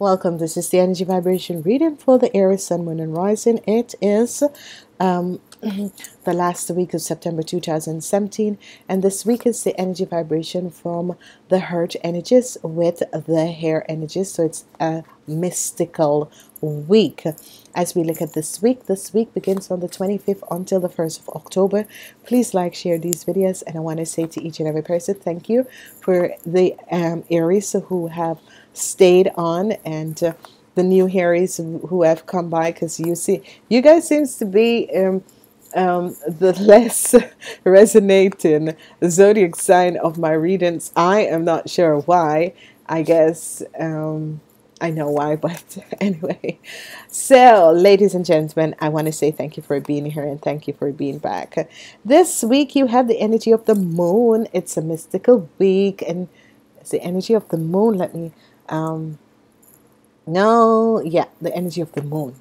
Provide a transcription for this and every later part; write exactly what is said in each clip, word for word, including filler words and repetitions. Welcome. This is the energy vibration reading for the Aries Sun, Moon and Rising. It is um, the last week of September two thousand seventeen, and this week is the energy vibration from the heart energies with the hair energies. So it's a mystical week. As we look at this week, this week begins on the twenty-fifth until the first of October. Please like, share these videos, and I want to say to each and every person, thank you for the um, Aries who have stayed on, and uh, the new Aries who have come by, because you see, you guys seems to be um, um, the less resonating zodiac sign of my readings. I am not sure why. I guess um, I know why, but anyway. So, ladies and gentlemen, I want to say thank you for being here and thank you for being back. This week you have the energy of the moon. It's a mystical week, and it's the energy of the moon. Let me um, no yeah the energy of the moon.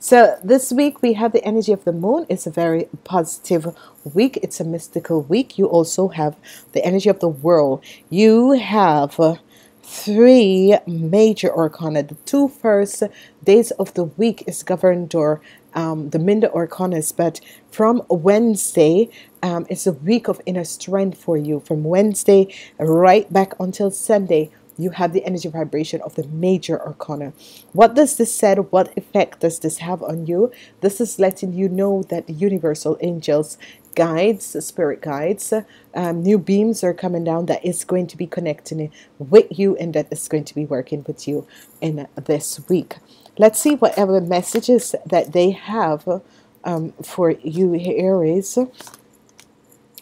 So this week we have the energy of the moon. It's a very positive week. It's a mystical week. You also have the energy of the world. You have uh, three major arcana. The two first days of the week is governed or um, the minor arcanas, but from Wednesday um, it's a week of inner strength for you. From Wednesday right back until Sunday you have the energy vibration of the major arcana. What does this say? What effect does this have on you? This is letting you know that the universal angels, guides, spirit guides, um, new beams are coming down that is going to be connecting with you and that is going to be working with you in this week. Let's see whatever messages that they have um, for you, Aries.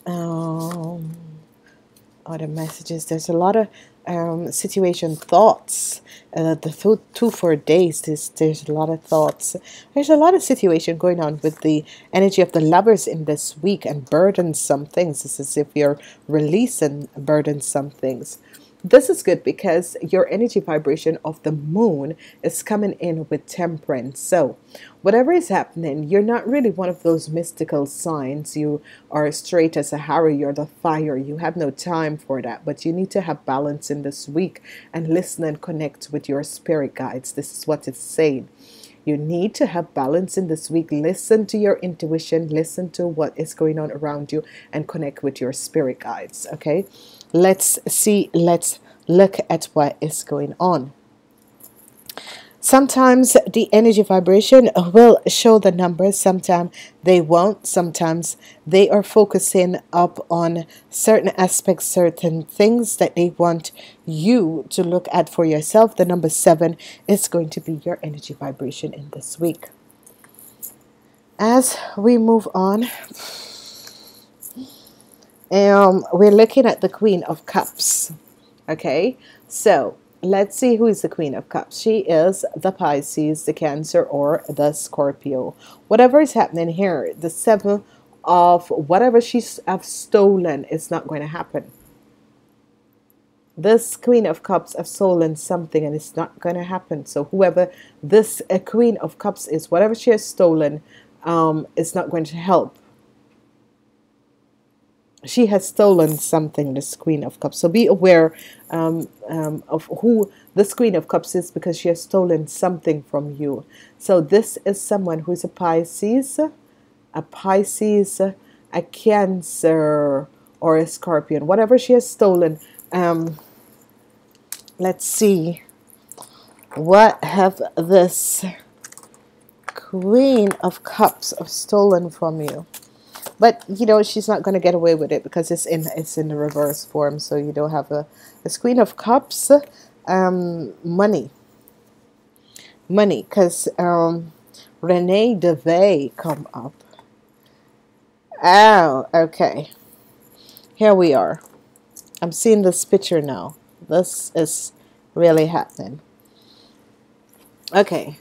Um, other messages, there's a lot of Um, situation thoughts. Uh, the two, two four days, there's, there's a lot of thoughts. There's a lot of situation going on with the energy of the lovers in this week, and burdensome things. This is if you're releasing burdensome things. This is good because your energy vibration of the moon is coming in with temperance. So whatever is happening, you're not really one of those mystical signs. You are straight as a arrow. You're the fire. You have no time for that, but you need to have balance in this week and listen and connect with your spirit guides. This is what it's saying. You need to have balance in this week. Listen to your intuition. Listen to what is going on around you and connect with your spirit guides. Okay, let's see. Let's look at what is going on. Sometimes the energy vibration will show the numbers, sometimes they won't. Sometimes they are focusing up on certain aspects, certain things that they want you to look at for yourself. The number seven is going to be your energy vibration in this week. As we move on, um, we're looking at the Queen of Cups. Okay, so let's see who is the Queen of Cups. She is the Pisces, the Cancer, or the Scorpio. Whatever is happening here, the seven of whatever she's have stolen is not going to happen. This Queen of Cups have stolen something and it's not going to happen. So whoever this uh, Queen of Cups is, whatever she has stolen um, is not going to help. She has stolen something, this Queen of Cups. So be aware um, um, of who this Queen of Cups is, because she has stolen something from you. So this is someone who is a Pisces, a Pisces, a Cancer, or a Scorpion. Whatever she has stolen. Um, let's see. What have this Queen of Cups have stolen from you? But you know she's not going to get away with it because it's in it's in the reverse form. So you don't have a, a Queen of Cups, um, money, money. Because um, Renee DeVay come up. Oh, okay. Here we are. I'm seeing this picture now. This is really happening. Okay.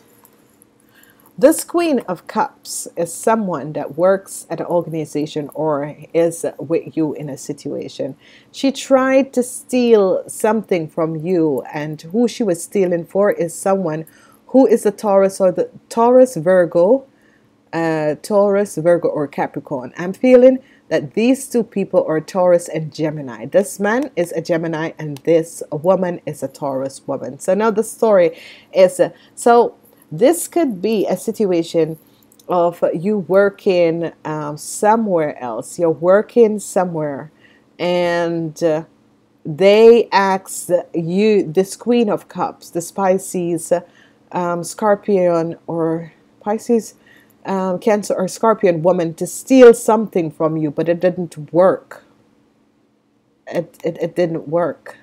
This Queen of Cups is someone that works at an organization or is with you in a situation. She tried to steal something from you, and who she was stealing for is someone who is a Taurus or the Taurus, Virgo, uh, Taurus, Virgo, or Capricorn. I'm feeling that these two people are Taurus and Gemini. This man is a Gemini and this woman is a Taurus woman. So now the story is, uh, so this could be a situation of you working um, somewhere else. You're working somewhere and uh, they asked you, this Queen of Cups, this Pisces, um, Scorpion or Pisces, Um, Cancer or Scorpion woman to steal something from you, but it didn't work. It, it, it didn't work.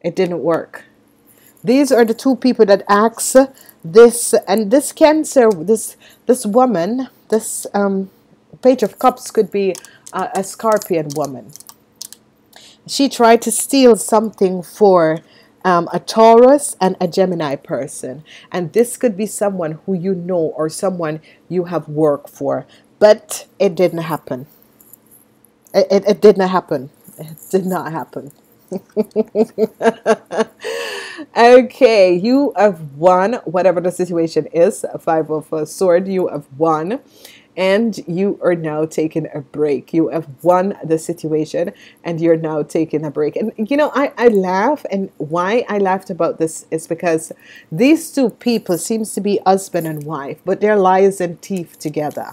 It didn't work. These are the two people that ask this, and this Cancer, this this woman, this um, Page of Cups could be uh, a Scorpion woman. She tried to steal something for Um, a Taurus and a Gemini person, and this could be someone who you know or someone you have worked for, but it didn't happen. It, it, it didn't happen. It did not happen. Okay, you have won whatever the situation is. Five of uh, Swords, you have won. And you are now taking a break. You have won the situation and you're now taking a break. And you know, I, I laugh, and why I laughed about this is because these two people seems to be husband and wife, but they're liars and thief together.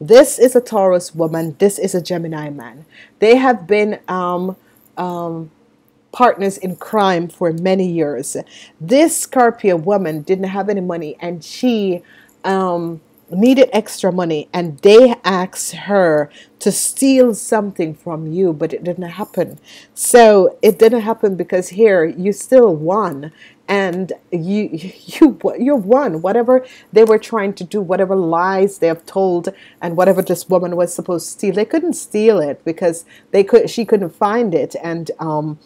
This is a Taurus woman. This is a Gemini man. They have been um, um, partners in crime for many years. This Scorpio woman didn't have any money and she... Um, needed extra money, and they asked her to steal something from you, but it didn't happen. So it didn't happen because here you still won, and you you you won whatever they were trying to do, whatever lies they have told, and whatever this woman was supposed to steal. They couldn't steal it because they could she couldn't find it. And um,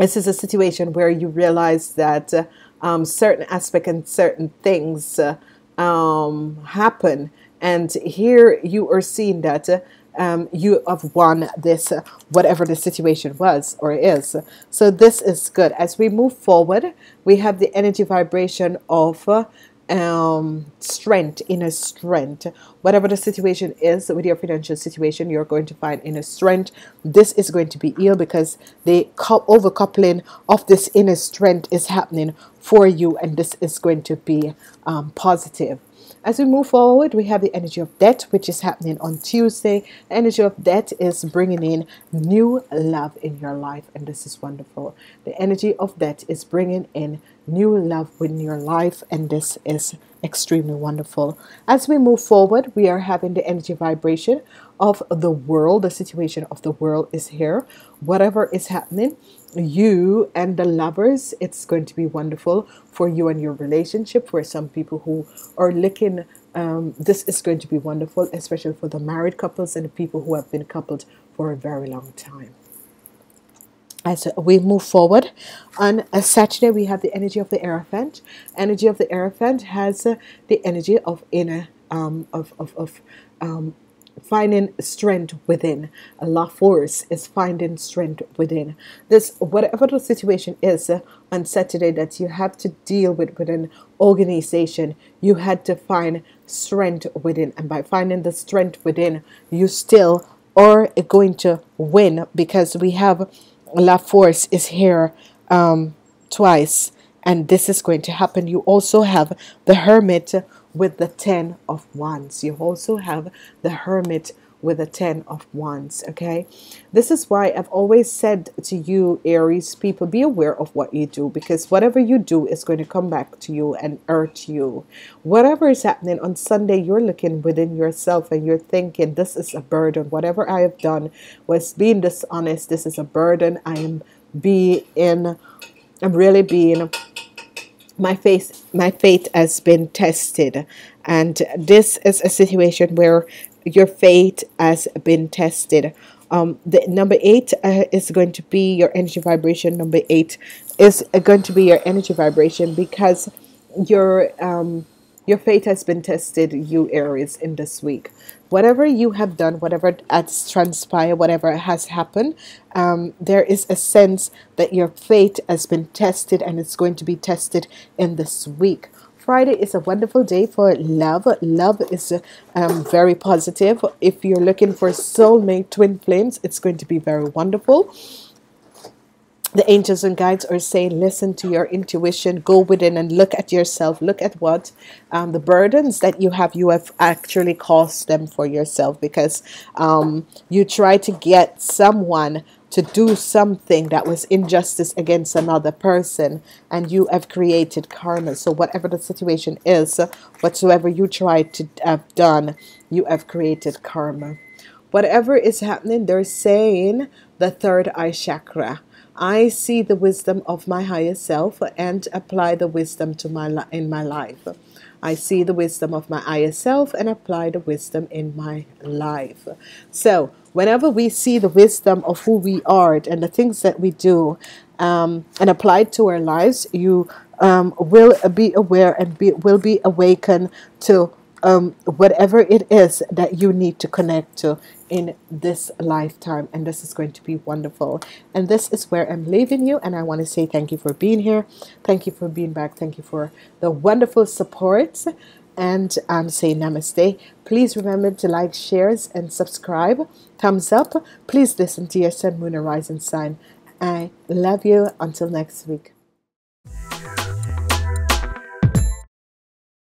this is a situation where you realize that uh, um, certain aspects and certain things Uh, um happen, and here you are seeing that uh, um you have won this uh, whatever the situation was or is. So this is good. As we move forward, we have the energy vibration of uh, um strength, inner strength. Whatever the situation is with your financial situation, you're going to find inner strength. This is going to be ill because the overcoupling of this inner strength is happening for you, and this is going to be um, positive. As we move forward, we have the energy of debt, which is happening on Tuesday. The energy of debt is bringing in new love in your life, and this is wonderful. The energy of debt is bringing in new love in your life, and this is extremely wonderful. As we move forward, we are having the energy vibration of the world. The situation of the world is here. Whatever is happening, you and the lovers, it's going to be wonderful for you and your relationship. For some people who are looking, um, this is going to be wonderful, especially for the married couples and the people who have been coupled for a very long time. As we move forward, on a Saturday, we have the energy of the Aerophant. Energy of the Aerophant has uh, the energy of inner, um, of, of, of um, finding strength within. La Force is finding strength within. This, whatever the situation is uh, on Saturday that you have to deal with with an organization, you had to find strength within. And by finding the strength within, you still are going to win, because we have La Force is here um, twice, and this is going to happen. You also have the Hermit with the Ten of Wands. You also have the Hermit with the Ten of Wands. Okay, this is why I've always said to you, Aries people, be aware of what you do, because whatever you do is going to come back to you and hurt you. Whatever is happening on Sunday, you're looking within yourself and you're thinking, this is a burden. Whatever I have done was being dishonest. This is a burden. I am being, I'm really being, my faith, my faith has been tested. And this is a situation where your faith has been tested. Um, the number eight uh, is going to be your energy vibration. Number eight is going to be your energy vibration because your um, your faith has been tested, you Aries, in this week. Whatever you have done, whatever has transpired, whatever has happened, um, there is a sense that your faith has been tested, and it's going to be tested in this week. Friday is a wonderful day for love. Love is um, very positive. If you're looking for soulmate twin flames, it's going to be very wonderful. The angels and guides are saying, listen to your intuition, go within and look at yourself, look at what um, the burdens that you have, you have actually caused them for yourself, because um, you try to get someone to do something that was injustice against another person, and you have created karma. So whatever the situation is, whatsoever you try to have done, you have created karma. Whatever is happening, they're saying the third eye chakra. I see the wisdom of my higher self and apply the wisdom to my li in my life. I see the wisdom of my higher self and apply the wisdom in my life. So whenever we see the wisdom of who we are and the things that we do um, and apply it to our lives, you um, will be aware and be, will be awakened to um, whatever it is that you need to connect to in this lifetime, and this is going to be wonderful. And this is where I'm leaving you, and I want to say thank you for being here, thank you for being back, thank you for the wonderful support, and I'm um, saying namaste. Please remember to like, shares, and subscribe, thumbs up. Please listen to your sun, moon, and rising sign. I love you. Until next week.